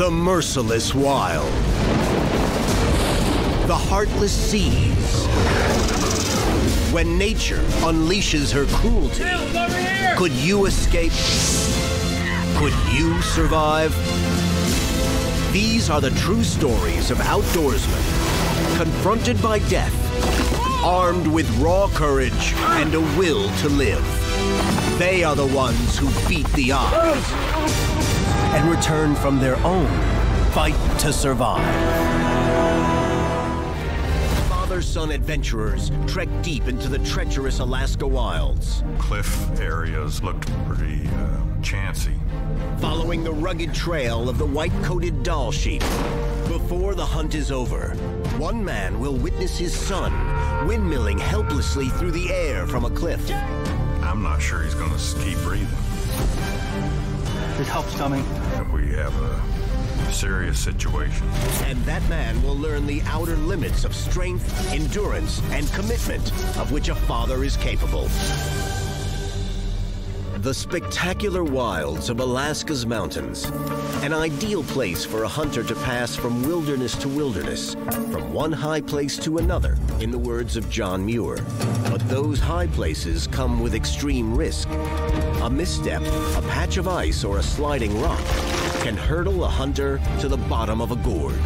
the merciless wild, the heartless seas. When nature unleashes her cruelty, could you escape? Could you survive? These are the true stories of outdoorsmen confronted by death, armed with raw courage and a will to live. They are the ones who beat the odds and return from their own fight to survive. Father-son adventurers trek deep into the treacherous Alaska wilds. Cliff areas looked pretty chancy. Following the rugged trail of the white-coated Dall sheep. Before the hunt is over, one man will witness his son windmilling helplessly through the air from a cliff. I'm not sure he's going to keep breathing. There's help's coming. We have a serious situation. And that man will learn the outer limits of strength, endurance, and commitment of which a father is capable. The spectacular wilds of Alaska's mountains, an ideal place for a hunter to pass from wilderness to wilderness, from one high place to another, in the words of John Muir. But those high places come with extreme risk. A misstep, a patch of ice, or a sliding rock can hurdle a hunter to the bottom of a gorge.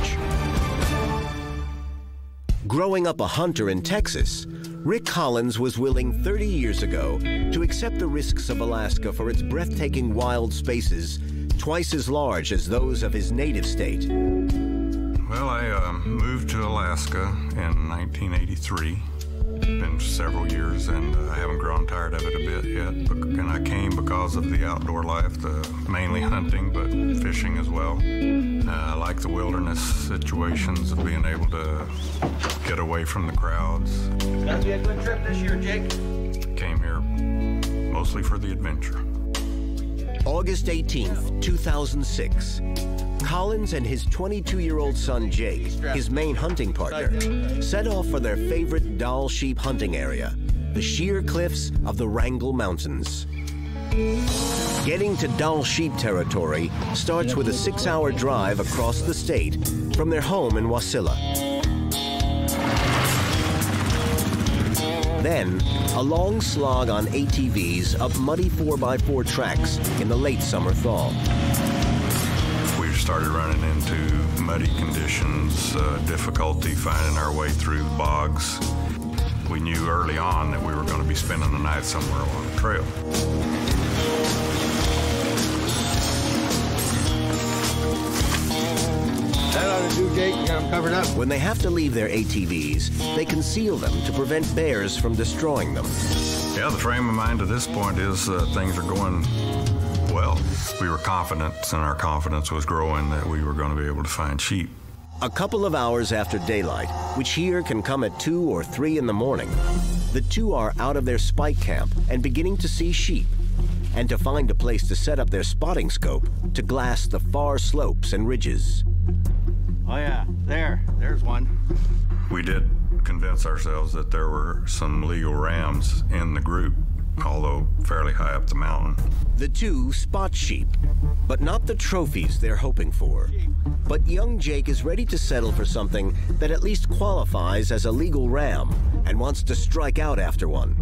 Growing up a hunter in Texas, Rick Collins was willing 30 years ago to accept the risks of Alaska for its breathtaking wild spaces, twice as large as those of his native state. Well, I moved to Alaska in 1983. It's been several years, and I haven't grown tired of it a bit yet. And I came because of the outdoor life, mainly hunting, but fishing as well. I like the wilderness situations of being able to get away from the crowds. It's gonna be a good trip this year, Jake. Came here mostly for the adventure. August 18th, 2006. Collins and his 22-year-old son, Jake, his main hunting partner, set off for their favorite Dall sheep hunting area, the sheer cliffs of the Wrangell Mountains. Getting to Dall sheep territory starts with a 6-hour drive across the state from their home in Wasilla. Then, a long slog on ATVs up muddy 4x4 tracks in the late summer thaw. Started running into muddy conditions, difficulty finding our way through bogs. We knew early on that we were going to be spending the night somewhere along the trail. That ought to do, Jake. You got them covered up. When they have to leave their ATVs, they conceal them to prevent bears from destroying them. Yeah, the frame of mind at this point is things are going well. We were confident, and our confidence was growing, that we were going to be able to find sheep. A couple of hours after daylight, which here can come at 2 or 3 in the morning, the two are out of their spike camp and beginning to see sheep, and to find a place to set up their spotting scope to glass the far slopes and ridges. Oh yeah, there's one. We did convince ourselves that there were some legal rams in the group, although fairly high up the mountain. The two spot sheep, but not the trophies they're hoping for. But young Jake is ready to settle for something that at least qualifies as a legal ram and wants to strike out after one.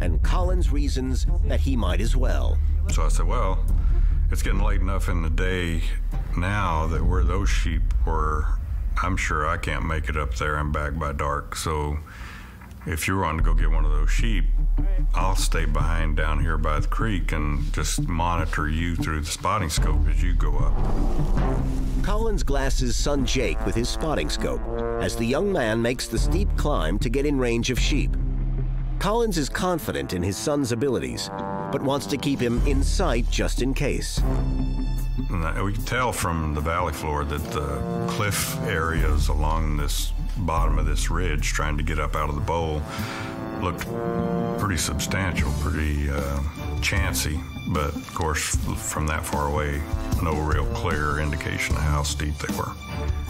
And Collins reasons that he might as well. So I said, well, it's getting late enough in the day now that where those sheep were, I'm sure I can't make it up there and back by dark, so if you're on to go get one of those sheep, I'll stay behind down here by the creek and just monitor you through the spotting scope as you go up. Collins glasses son Jake with his spotting scope as the young man makes the steep climb to get in range of sheep. Collins is confident in his son's abilities, but wants to keep him in sight just in case. We can tell from the valley floor that the cliff areas along this bottom of this ridge, trying to get up out of the bowl, looked pretty substantial, pretty chancy. But of course, from that far away, no real clear indication of how steep they were.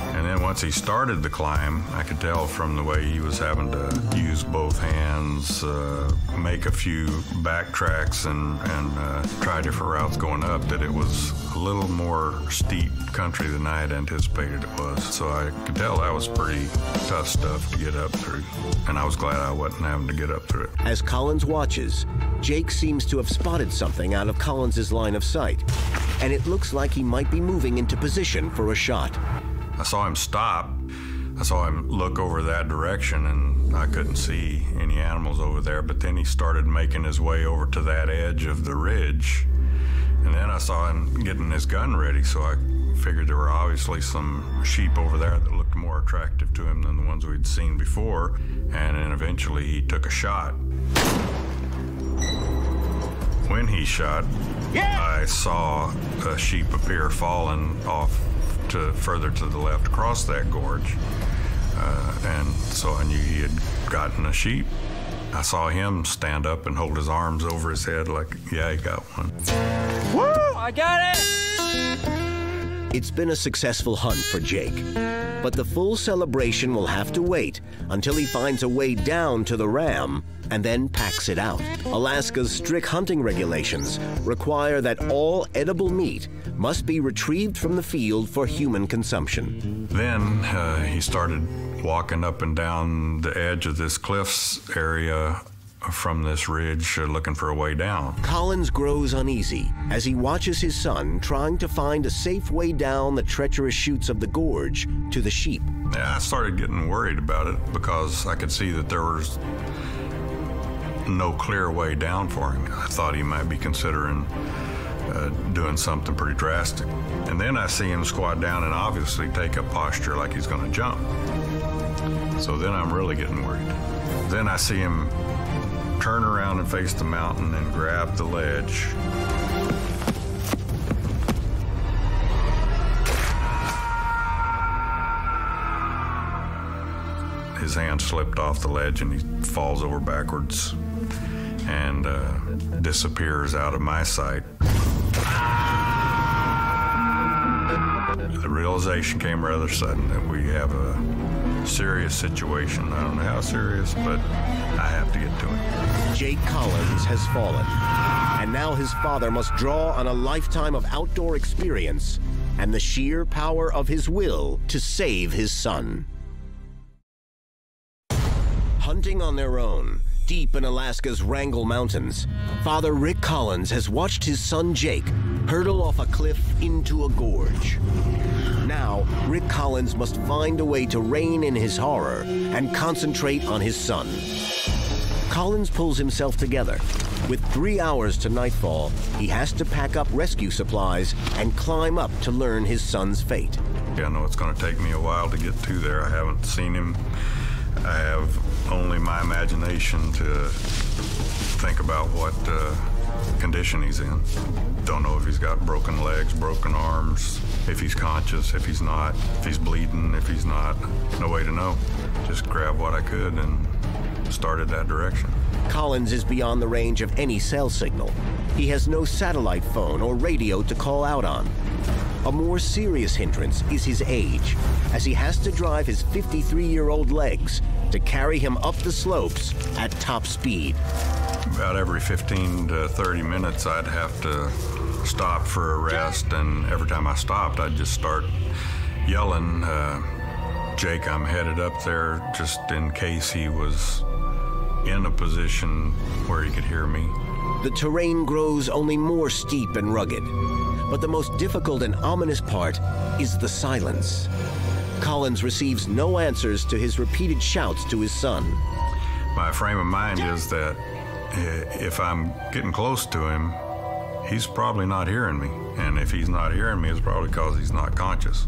And then once he started the climb, I could tell from the way he was having to use both hands, make a few backtracks and try tried different routes going up that it was a little more steep country than I had anticipated it was. So I could tell that was pretty tough stuff to get up through, and I was glad I wasn't having to get up through it. As Collins watches, Jake seems to have spotted something out of Collins's line of sight, and it looks like he might be moving into position for a shot. I saw him stop. I saw him look over that direction, and I couldn't see any animals over there, but then he started making his way over to that edge of the ridge, and then I saw him getting his gun ready, so I figured there were obviously some sheep over there that looked more attractive to him than the ones we'd seen before, and then eventually he took a shot. When he shot, I saw a sheep appear falling off to further to the left across that gorge, and so I knew he had gotten a sheep. I saw him stand up and hold his arms over his head like, yeah, he got one. Woo! I got it! It's been a successful hunt for Jake, but the full celebration will have to wait until he finds a way down to the ram and then packs it out. Alaska's strict hunting regulations require that all edible meat must be retrieved from the field for human consumption. Then he started walking up and down the edge of this cliffs area from this ridge, looking for a way down. Collins grows uneasy as he watches his son trying to find a safe way down the treacherous chutes of the gorge to the sheep. Yeah, I started getting worried about it because I could see that there was no clear way down for him. I thought he might be considering doing something pretty drastic. And then I see him squat down and obviously take a posture like he's going to jump. So then I'm really getting worried. Then I see him turn around and face the mountain and grab the ledge. His hand slipped off the ledge and he falls over backwards and disappears out of my sight. The realization came rather sudden that we have a serious situation. I don't know how serious, but I have to get to it. Jake Collins has fallen, and now his father must draw on a lifetime of outdoor experience and the sheer power of his will to save his son. Hunting on their own, deep in Alaska's Wrangell Mountains, Father Rick Collins has watched his son Jake hurtle off a cliff into a gorge. Now, Rick Collins must find a way to rein in his horror and concentrate on his son. Collins pulls himself together. With 3 hours to nightfall, he has to pack up rescue supplies and climb up to learn his son's fate. Yeah, I know it's going to take me a while to get to there. I haven't seen him. I have only my imagination to think about what condition he's in. Don't know if he's got broken legs, broken arms, if he's conscious, if he's not, if he's bleeding, if he's not. No way to know. Just grabbed what I could and started that direction. Collins is beyond the range of any cell signal. He has no satellite phone or radio to call out on. A more serious hindrance is his age, as he has to drive his 53-year-old legs to carry him up the slopes at top speed. About every 15 to 30 minutes, I'd have to stop for a rest, and every time I stopped, I'd just start yelling, Jake, I'm headed up there, just in case he was in a position where he could hear me. The terrain grows only more steep and rugged, but the most difficult and ominous part is the silence. Collins receives no answers to his repeated shouts to his son. My frame of mind is that if I'm getting close to him, he's probably not hearing me. And if he's not hearing me, it's probably because he's not conscious.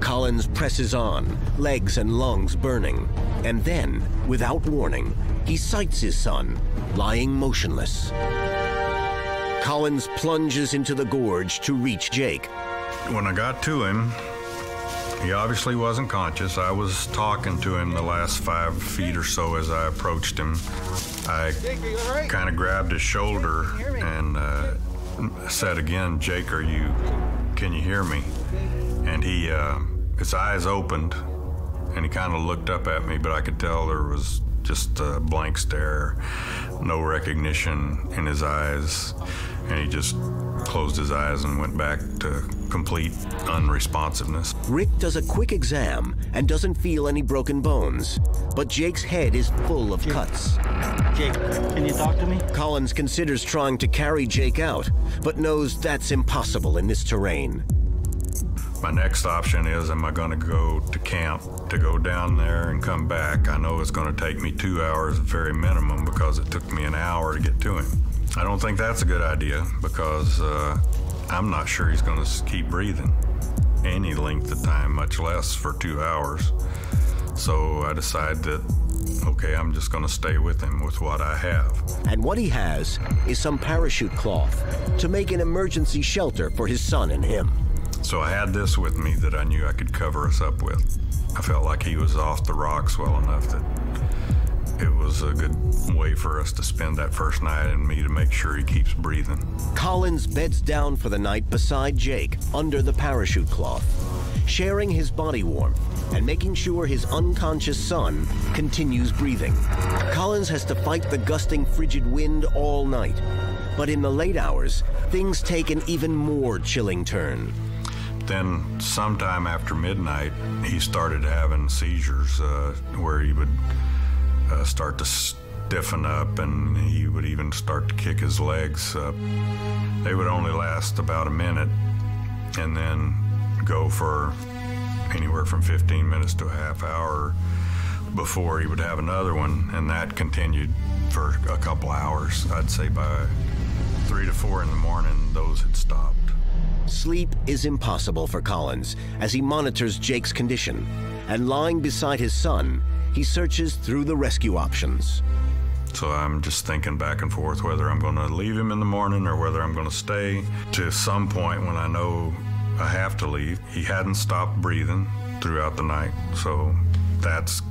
Collins presses on, legs and lungs burning. And then, without warning, he sights his son, lying motionless. Collins plunges into the gorge to reach Jake. When I got to him, he obviously wasn't conscious. I was talking to him the last 5 feet or so as I approached him. I kind of grabbed his shoulder and said again, Jake, can you hear me? And he, his eyes opened and he kind of looked up at me, but I could tell there was Just a blank stare, no recognition in his eyes, and he just closed his eyes and went back to complete unresponsiveness. Rick does a quick exam and doesn't feel any broken bones, but Jake's head is full of cuts. Jake, can you talk to me? Collins considers trying to carry Jake out, but knows that's impossible in this terrain. My next option is, am I going to go to camp to go down there and come back? I know it's going to take me 2 hours at very minimum because it took me an hour to get to him. I don't think that's a good idea because I'm not sure he's going to keep breathing any length of time, much less for 2 hours. So I decide that, okay, I'm just going to stay with him with what I have. And what he has is some parachute cloth to make an emergency shelter for his son and him. So I had this with me that I knew I could cover us up with. I felt like he was off the rocks well enough that it was a good way for us to spend that first night and me to make sure he keeps breathing. Collins beds down for the night beside Jake under the parachute cloth, sharing his body warmth and making sure his unconscious son continues breathing. Collins has to fight the gusting frigid wind all night, but in the late hours, things take an even more chilling turn. Then sometime after midnight, he started having seizures where he would start to stiffen up, and he would even start to kick his legs up. They would only last about a minute and then go for anywhere from 15 minutes to a half hour before he would have another one, and that continued for a couple hours. I'd say by 3 to 4 in the morning, those had stopped. Sleep is impossible for Collins as he monitors Jake's condition, and lying beside his son, he searches through the rescue options. So I'm just thinking back and forth whether I'm going to leave him in the morning or whether I'm going to stay. To some point when I know I have to leave, he hadn't stopped breathing throughout the night. So that's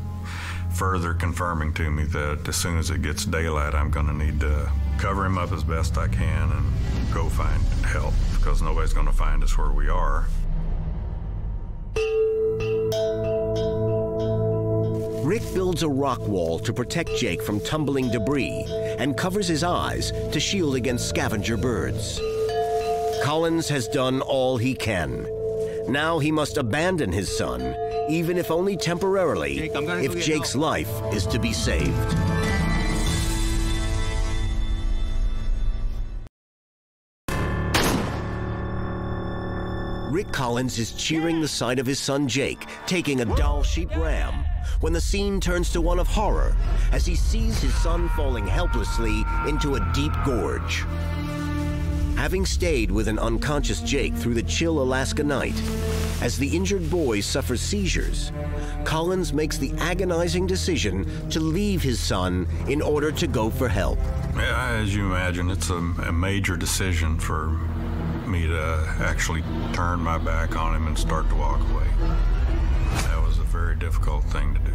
further confirming to me that as soon as it gets daylight, I'm going to need to cover him up as best I can and go find help because nobody's going to find us where we are. Rick builds a rock wall to protect Jake from tumbling debris and covers his eyes to shield against scavenger birds. Collins has done all he can. Now he must abandon his son, even if only temporarily, if Jake's life is to be saved. Rick Collins is cheering the sight of his son Jake taking a Dall sheep ram when the scene turns to one of horror as he sees his son falling helplessly into a deep gorge. Having stayed with an unconscious Jake through the chill Alaska night, as the injured boy suffers seizures, Collins makes the agonizing decision to leave his son in order to go for help. Yeah, as you imagine, it's a major decision for me to actually turn my back on him and start to walk away. That was a very difficult thing to do.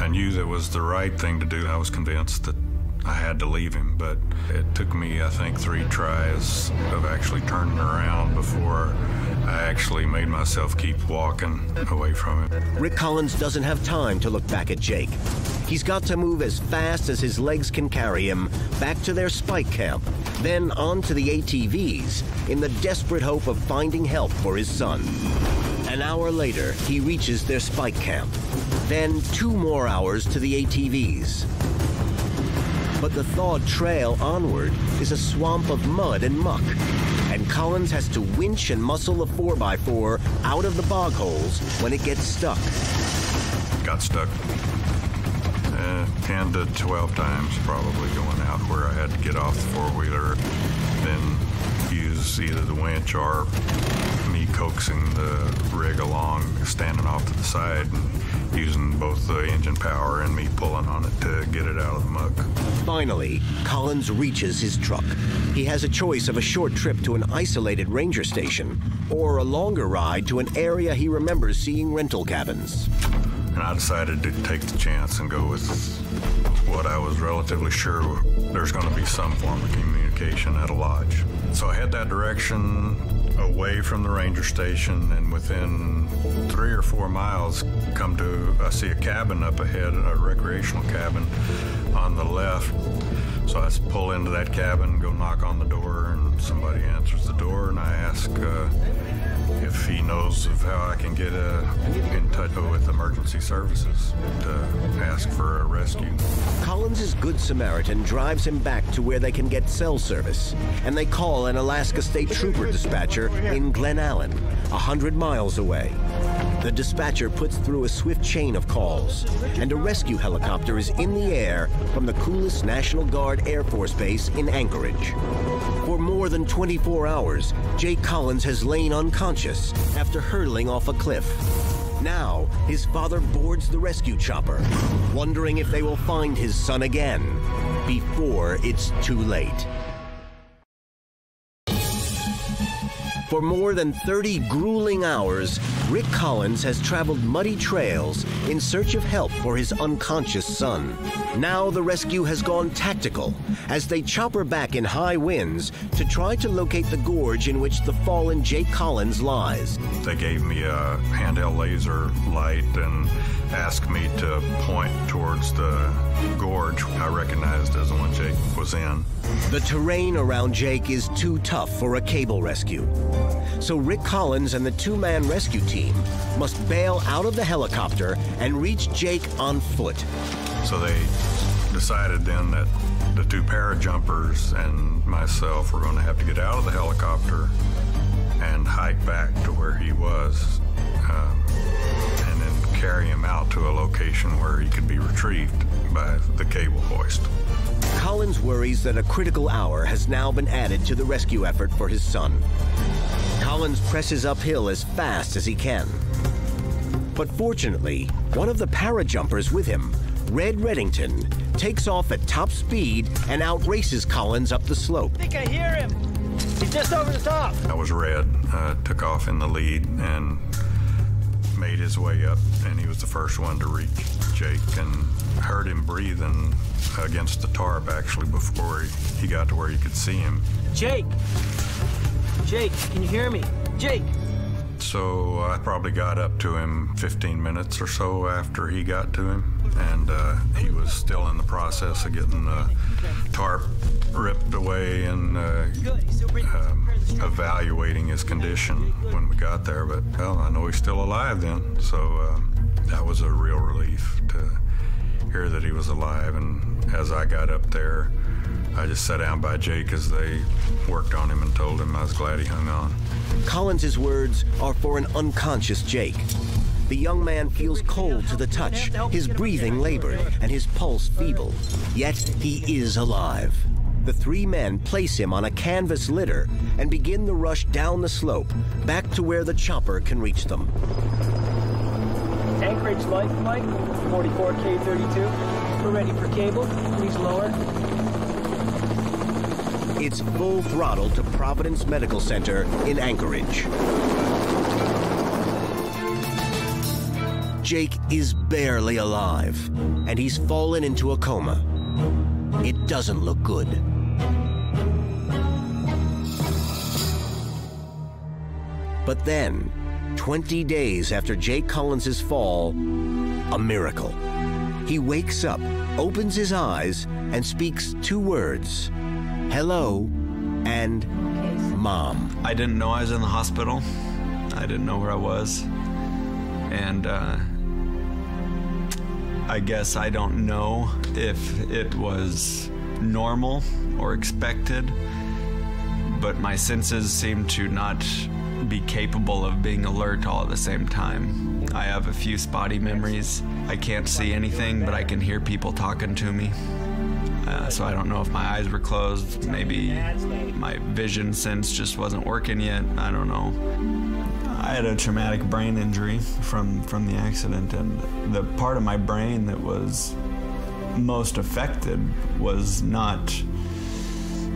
I knew that was the right thing to do. I was convinced that I had to leave him, but it took me, I think, 3 tries of actually turning around before I actually made myself keep walking away from him. Rick Collins doesn't have time to look back at Jake. He's got to move as fast as his legs can carry him back to their spike camp, then on to the ATVs in the desperate hope of finding help for his son. An hour later, he reaches their spike camp, then 2 more hours to the ATVs. But the thawed trail onward is a swamp of mud and muck, and Collins has to winch and muscle the 4x4 out of the bog holes when it gets stuck. Got stuck 10 to 12 times probably going out where I had to get off the four-wheeler, then use either the winch or me coaxing the rig along, standing off to the side, and using both the engine power and me pulling on it to get it out of the muck. Finally, Collins reaches his truck. He has a choice of a short trip to an isolated ranger station or a longer ride to an area he remembers seeing rental cabins. And I decided to take the chance and go with what I was relatively sure there's going to be some form of communication at a lodge. So I head that direction. away from the ranger station, and within 3 or 4 miles come to, I see a cabin up ahead, a recreational cabin on the left. So I pull into that cabin, go knock on the door, and somebody answers the door, and I ask if he knows of how I can get in touch with emergency services to ask for a rescue. Collins' Good Samaritan drives him back to where they can get cell service, and they call an Alaska State Trooper dispatcher in Glenallen, 100 miles away. The dispatcher puts through a swift chain of calls, and a rescue helicopter is in the air from the Coolest National Guard Air Force Base in Anchorage. For more than 24 hours, Jake Collins has lain unconscious after hurtling off a cliff. Now, his father boards the rescue chopper, wondering if they will find his son again before it's too late. For more than 30 grueling hours, Rick Collins has traveled muddy trails in search of help for his unconscious son. Now the rescue has gone tactical as they chopper back in high winds to try to locate the gorge in which the fallen Jake Collins lies. They gave me a handheld laser light and asked me to point towards the gorge I recognized as the one Jake was in. The terrain around Jake is too tough for a cable rescue. So Rick Collins and the two-man rescue team must bail out of the helicopter and reach Jake on foot. So they decided then that the two parajumpers and myself were going to have to get out of the helicopter and hike back to where he was and then carry him out to a location where he could be retrieved by the cable hoist. Collins worries that a critical hour has now been added to the rescue effort for his son. Collins presses uphill as fast as he can. But fortunately, one of the parajumpers with him, Red Reddington, takes off at top speed and outraces Collins up the slope. I think I hear him. He's just over the top. That was Red. Took off in the lead and made his way up, and he was the first one to reach Jake and heard him breathing against the tarp, actually, before he got to where you could see him. Jake! Jake, can you hear me? Jake! So I probably got up to him 15 minutes or so after he got to him, and he was still in the process of getting the tarp ripped away and evaluating his condition when we got there. But well, I know he's still alive then, so that was a real relief to hear that he was alive. And as I got up there, I just sat down by Jake as they worked on him and told him I was glad he hung on. Collins' words are for an unconscious Jake. The young man feels cold to the touch, his breathing labored, and his pulse feeble. Yet he is alive. The three men place him on a canvas litter and begin the rush down the slope, back to where the chopper can reach them. Anchorage Life Flight, 44K32. We're ready for cable. Please lower. It's full throttle to Providence Medical Center in Anchorage. Jake is barely alive, and he's fallen into a coma. It doesn't look good. But then, 20 days after Jake Collins' fall, a miracle. He wakes up, opens his eyes, and speaks 2 words. Hello, and Mom. I didn't know I was in the hospital. I didn't know where I was. And I guess I don't know if it was normal or expected, but my senses seem to not be capable of being alert all at the same time. I have a few spotty memories. I can't see anything, but I can hear people talking to me. So I don't know if my eyes were closed, maybe my vision sense just wasn't working yet, I don't know. I had a traumatic brain injury from the accident, and the part of my brain that was most affected was not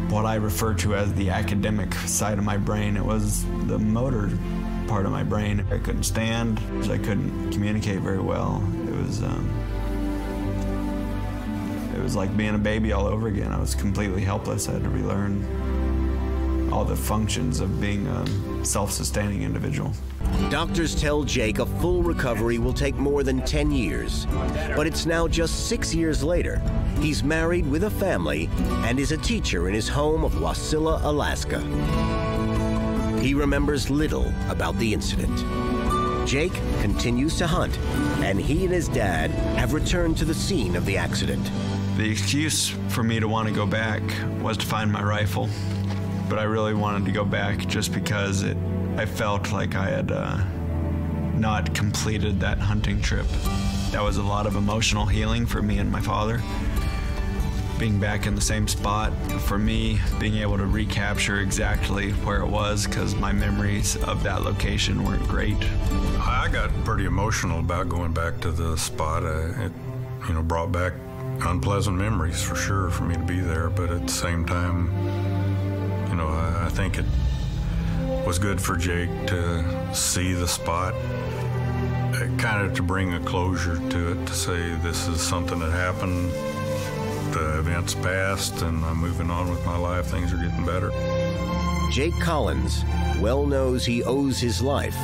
what I refer to as the academic side of my brain, it was the motor part of my brain. I couldn't stand, so I couldn't communicate very well. It was like being a baby all over again. I was completely helpless. I had to relearn all the functions of being a self-sustaining individual. Doctors tell Jake a full recovery will take more than 10 years, but it's now just 6 years later. He's married with a family and is a teacher in his home of Wasilla, Alaska. He remembers little about the incident. Jake continues to hunt, and he and his dad have returned to the scene of the accident. The excuse for me to want to go back was to find my rifle, but I really wanted to go back just because I felt like I had not completed that hunting trip. That was a lot of emotional healing for me and my father. Being back in the same spot, for me, being able to recapture exactly where it was, because my memories of that location weren't great. I got pretty emotional about going back to the spot. It, you know, brought back unpleasant memories for sure for me to be there, but at the same time, you know, I think it was good for Jake to see the spot, kind of to bring a closure to it, to say this is something that happened. The events passed, and I'm moving on with my life. Things are getting better. Jake Collins well knows he owes his life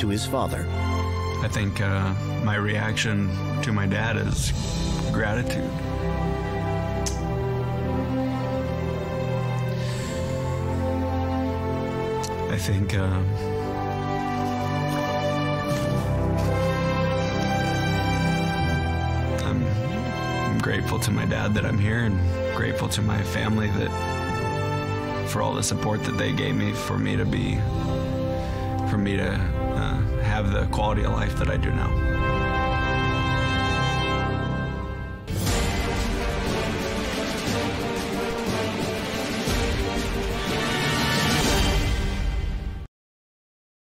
to his father. I think my reaction to my dad is gratitude. I think grateful to my dad that I'm here, and grateful to my family that for all the support that they gave me for me to have the quality of life that I do now.